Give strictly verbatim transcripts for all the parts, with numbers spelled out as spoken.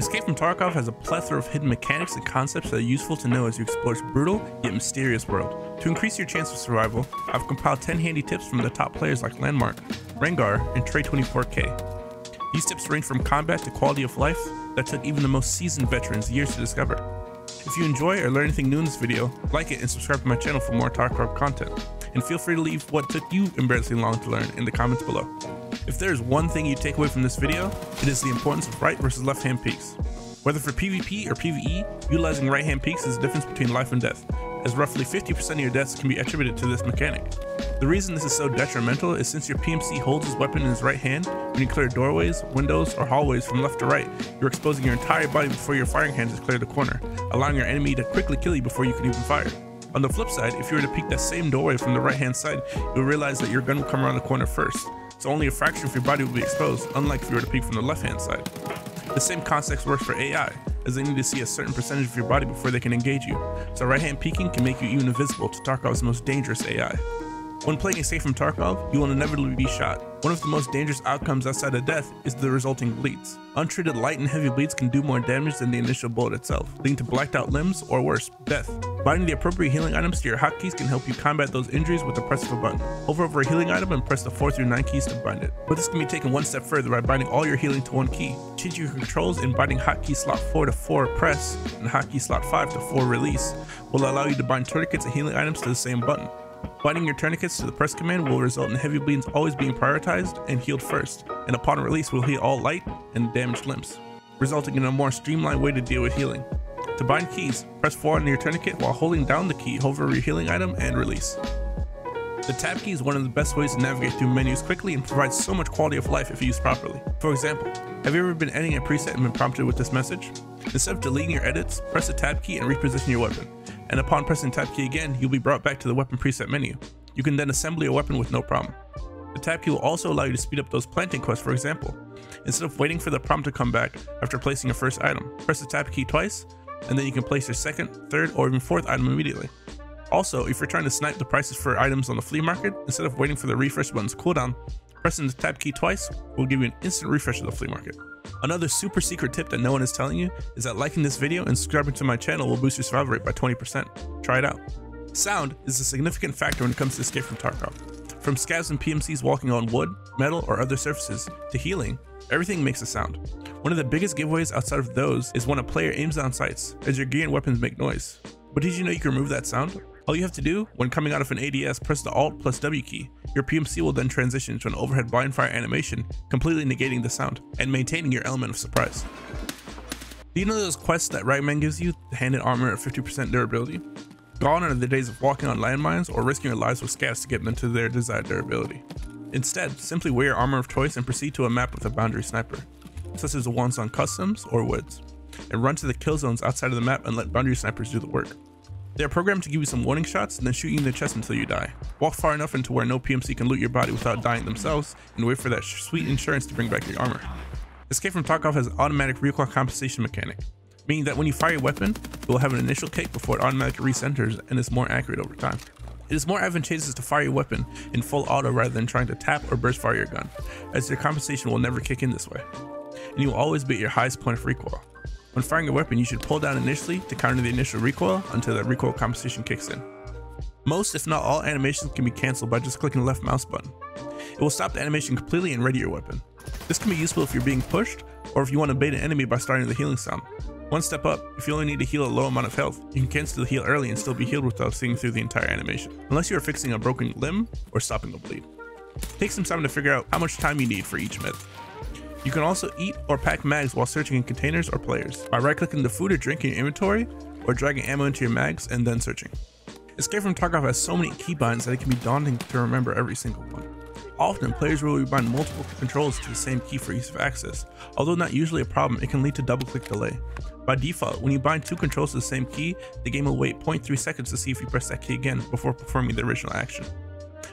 Escape from Tarkov has a plethora of hidden mechanics and concepts that are useful to know as you explore its brutal yet mysterious world. To increase your chance of survival, I've compiled ten handy tips from the top players like Landmark, Rengar, and Trey twenty-four K. These tips range from combat to quality of life that took even the most seasoned veterans years to discover. If you enjoy or learn anything new in this video, like it and subscribe to my channel for more Tarkov content. And feel free to leave what took you embarrassingly long to learn in the comments below. If there is one thing you take away from this video, it is the importance of right versus left hand peeks. Whether for PvP or PvE, utilizing right hand peeks is the difference between life and death, as roughly fifty percent of your deaths can be attributed to this mechanic. The reason this is so detrimental is since your P M C holds his weapon in his right hand, when you clear doorways, windows, or hallways from left to right, you're exposing your entire body before your firing hand has cleared a corner, allowing your enemy to quickly kill you before you can even fire. On the flip side, if you were to peek that same doorway from the right hand side, you'll realize that your gun will come around the corner first, so only a fraction of your body will be exposed, unlike if you were to peek from the left hand side. The same concept works for A I, as they need to see a certain percentage of your body before they can engage you, so right hand peeking can make you even invisible to Tarkov's most dangerous A I. When playing Escape from Tarkov, you will inevitably be shot. One of the most dangerous outcomes outside of death is the resulting bleeds. Untreated light and heavy bleeds can do more damage than the initial bullet itself, leading to blacked out limbs or worse, death. Binding the appropriate healing items to your hotkeys can help you combat those injuries with the press of a button. Hover over a healing item and press the four through nine keys to bind it. But this can be taken one step further by binding all your healing to one key, changing your controls and binding hotkey slot four to four press and hotkey slot five to four release will allow you to bind tourniquets and healing items to the same button. Binding your tourniquets to the press command will result in heavy bleeds always being prioritized and healed first, and upon release will heal all light and damaged limbs, resulting in a more streamlined way to deal with healing. To bind keys, press four on your tourniquet while holding down the key, hover over your healing item, and release. The tab key is one of the best ways to navigate through menus quickly and provides so much quality of life if used properly. For example, have you ever been editing a preset and been prompted with this message? Instead of deleting your edits, press the tab key and reposition your weapon, and upon pressing tab key again, you'll be brought back to the weapon preset menu. You can then assemble your weapon with no problem. The tab key will also allow you to speed up those planting quests, for example. Instead of waiting for the prompt to come back after placing your first item, press the tab key twice, and then you can place your second, third, or even fourth item immediately. Also, if you're trying to snipe the prices for items on the flea market, instead of waiting for the refresh button's cooldown, pressing the tab key twice will give you an instant refresh of the flea market. Another super secret tip that no one is telling you is that liking this video and subscribing to my channel will boost your survival rate by twenty percent. Try it out. Sound is a significant factor when it comes to Escape from Tarkov. From scavs and P M Cs walking on wood, metal, or other surfaces, to healing, everything makes a sound. One of the biggest giveaways outside of those is when a player aims down sights, as your gear and weapons make noise. But did you know you can remove that sound? All you have to do, when coming out of an A D S, press the Alt plus W key. Your P M C will then transition to an overhead blindfire animation, completely negating the sound, and maintaining your element of surprise. Do you know those quests that Ryman gives you, the handed armor at fifty percent durability? Gone are the days of walking on landmines or risking your lives with scats to get them to their desired durability. Instead, simply wear your armor of choice and proceed to a map with a boundary sniper, such as the ones on Customs or Woods, and run to the kill zones outside of the map and let boundary snipers do the work. They are programmed to give you some warning shots and then shoot you in the chest until you die. Walk far enough into where no P M C can loot your body without dying themselves and wait for that sweet insurance to bring back your armor. Escape from Tarkov has an automatic recoil compensation mechanic, meaning that when you fire your weapon, it will have an initial kick before it automatically re-centers and is more accurate over time. It is more advantageous to fire your weapon in full auto rather than trying to tap or burst fire your gun, as your compensation will never kick in this way, and you will always be at your highest point of recoil. When firing a weapon, you should pull down initially to counter the initial recoil until that recoil compensation kicks in. Most, if not all, animations can be cancelled by just clicking the left mouse button. It will stop the animation completely and ready your weapon. This can be useful if you're being pushed or if you want to bait an enemy by starting the healing sound. One step up, if you only need to heal a low amount of health, you can cancel the heal early and still be healed without seeing through the entire animation, unless you are fixing a broken limb or stopping a bleed. Take some time to figure out how much time you need for each med. You can also eat or pack mags while searching in containers or players by right-clicking the food or drink in your inventory or dragging ammo into your mags and then searching. Escape from Tarkov has so many keybinds that it can be daunting to remember every single one. Often, players will rebind multiple controls to the same key for ease of access. Although not usually a problem, it can lead to double-click delay. By default, when you bind two controls to the same key, the game will wait zero point three seconds to see if you press that key again before performing the original action.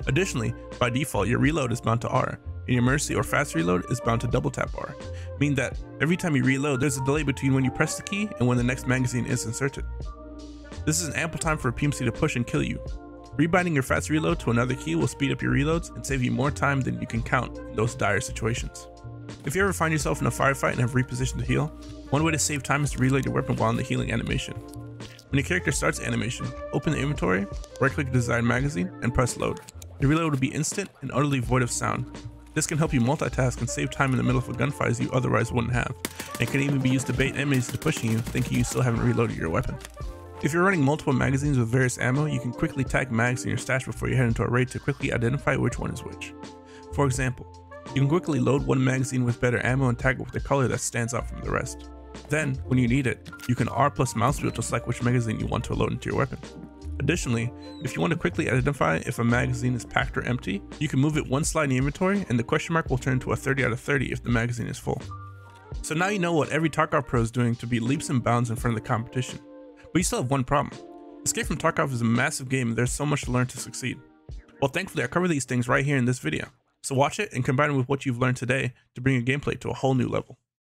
Additionally, by default, your reload is bound to R, and your mercy or fast reload is bound to double tap R, meaning that every time you reload, there's a delay between when you press the key and when the next magazine is inserted. This is an ample time for a P M C to push and kill you. Rebinding your fast reload to another key will speed up your reloads and save you more time than you can count in those dire situations. If you ever find yourself in a firefight and have repositioned to heal, one way to save time is to reload your weapon while in the healing animation. When your character starts animation, open the inventory, right-click the desired magazine, and press load. Your reload will be instant and utterly void of sound. This can help you multitask and save time in the middle of a gunfight you otherwise wouldn't have, and can even be used to bait enemies into pushing you, thinking you still haven't reloaded your weapon. If you're running multiple magazines with various ammo, you can quickly tag mags in your stash before you head into a raid to quickly identify which one is which. For example, you can quickly load one magazine with better ammo and tag it with a color that stands out from the rest. Then, when you need it, you can R plus mouse wheel to select which magazine you want to load into your weapon. Additionally, if you want to quickly identify if a magazine is packed or empty, you can move it one slide in the inventory and the question mark will turn into a thirty out of thirty if the magazine is full. So now you know what every Tarkov pro is doing to be leaps and bounds in front of the competition. But you still have one problem. Escape from Tarkov is a massive game and there's so much to learn to succeed. Well, thankfully I cover these things right here in this video. So watch it and combine it with what you've learned today to bring your gameplay to a whole new level.